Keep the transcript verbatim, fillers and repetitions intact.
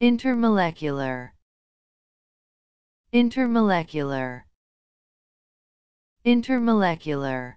Intermolecular. Intermolecular. Intermolecular.